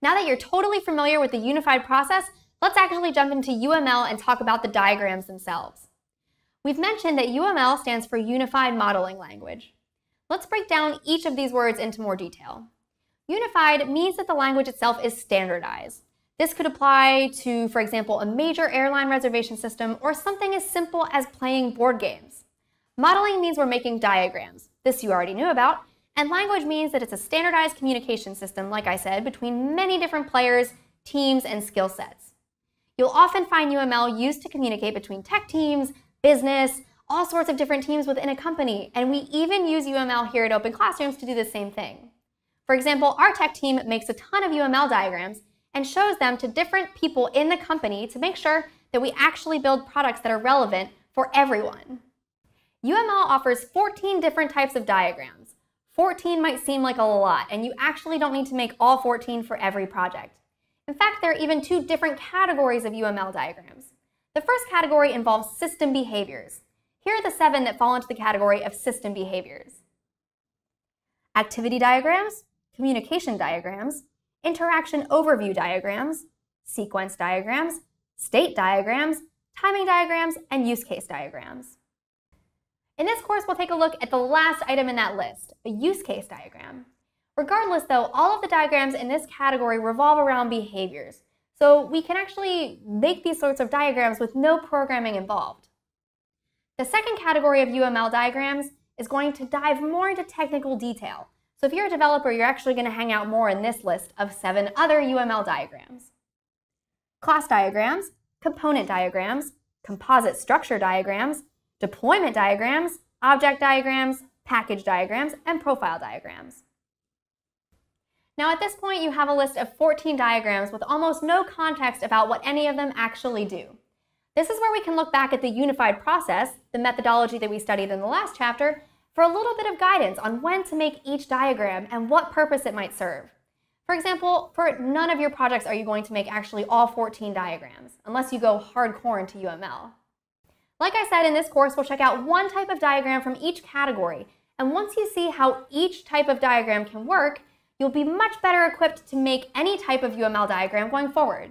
Now that you're totally familiar with the unified process, let's actually jump into UML and talk about the diagrams themselves. We've mentioned that UML stands for Unified Modeling Language. Let's break down each of these words into more detail. Unified means that the language itself is standardized. This could apply to, for example, a major airline reservation system or something as simple as playing board games. Modeling means we're making diagrams. This you already knew about. And language means that it's a standardized communication system, like I said, between many different players, teams, and skill sets. You'll often find UML used to communicate between tech teams, business, all sorts of different teams within a company, and we even use UML here at OpenClassrooms to do the same thing. For example, our tech team makes a ton of UML diagrams and shows them to different people in the company to make sure that we actually build products that are relevant for everyone. UML offers 14 different types of diagrams. 14 might seem like a lot, and you actually don't need to make all 14 for every project. In fact, there are even two different categories of UML diagrams. The first category involves system behaviors. Here are the 7 that fall into the category of system behaviors: activity diagrams, communication diagrams, interaction overview diagrams, sequence diagrams, state diagrams, timing diagrams, and use case diagrams. In this course, we'll take a look at the last item in that list, a use case diagram. Regardless, though, all of the diagrams in this category revolve around behaviors, so we can actually make these sorts of diagrams with no programming involved. The second category of UML diagrams is going to dive more into technical detail, so if you're a developer, you're actually going to hang out more in this list of 7 other UML diagrams. Class diagrams, component diagrams, composite structure diagrams, deployment diagrams, object diagrams, package diagrams, and profile diagrams. Now at this point, you have a list of 14 diagrams with almost no context about what any of them actually do. This is where we can look back at the unified process, the methodology that we studied in the last chapter, for a little bit of guidance on when to make each diagram and what purpose it might serve. For example, for none of your projects are you going to make actually all 14 diagrams, unless you go hardcore into UML. Like I said, in this course, we'll check out one type of diagram from each category, and once you see how each type of diagram can work, you'll be much better equipped to make any type of UML diagram going forward.